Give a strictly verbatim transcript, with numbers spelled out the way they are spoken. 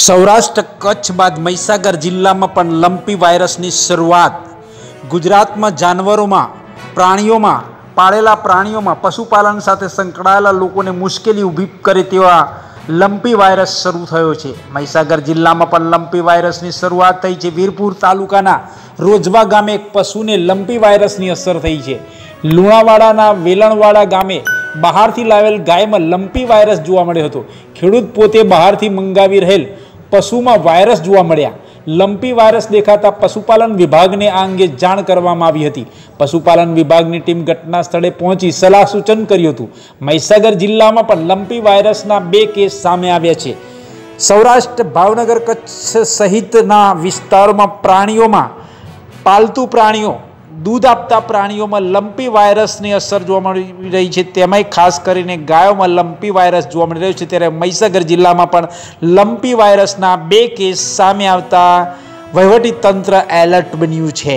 સૌરાષ્ટ્ર કચ્છ બાદ મહીસાગર જિલ્લામાં પણ લંપી વાયરસની શરૂઆત। ગુજરાતમાં જાનવરોમાં પ્રાણીઓમાં પાળેલા પ્રાણીઓમાં પશુપાલન સાથે સંકળાયેલા લોકોને મુશ્કેલી ઊભી કરે તેવા લંપી વાયરસ શરૂ થયો છે। મહીસાગર જિલ્લામાં પણ લંપી વાયરસની શરૂઆત થઈ છે। વીરપુર તાલુકાના રોજાવ ગામે એક પશુને લંપી વાયરસની અસર થઈ છે। લુણાવાડાના વેલણવાડા ગામે બહારથી લાવેલ ગાયમાં લંપી વાયરસ જોવા મળ્યો હતો। ખેડૂત પોતે બહારથી મંગાવી રહેલ પશુમાં વાયરસ જોવા મળ્યા। લંપી વાયરસ દેખાતા પશુપાલન વિભાગને આ અંગે જાણ કરવામાં આવી હતી। પશુપાલન વિભાગની ટીમ ઘટના સ્થળે પહોંચી સલાહ સૂચન કર્યું હતું। મહીસાગર જિલ્લામાં પણ લંપી વાયરસના બે કેસ સામે આવ્યા છે। સૌરાષ્ટ્ર ભાવનગર કચ્છ સહિતના વિસ્તારોમાં પ્રાણીઓમાં પાલતુ પ્રાણીઓ दूध आपता प्राणियों में लंपी वायरस की असर जोवा मळी रही छे। तेमांय खास करीने गायों में लंपी वायरस जोवा मळी रह्यो छे। त्यारे महीसागर जिल्ला में पण लंपी वायरसना बे केस सामे आवता वहीवटी तंत्र एलर्ट बन्युं छे।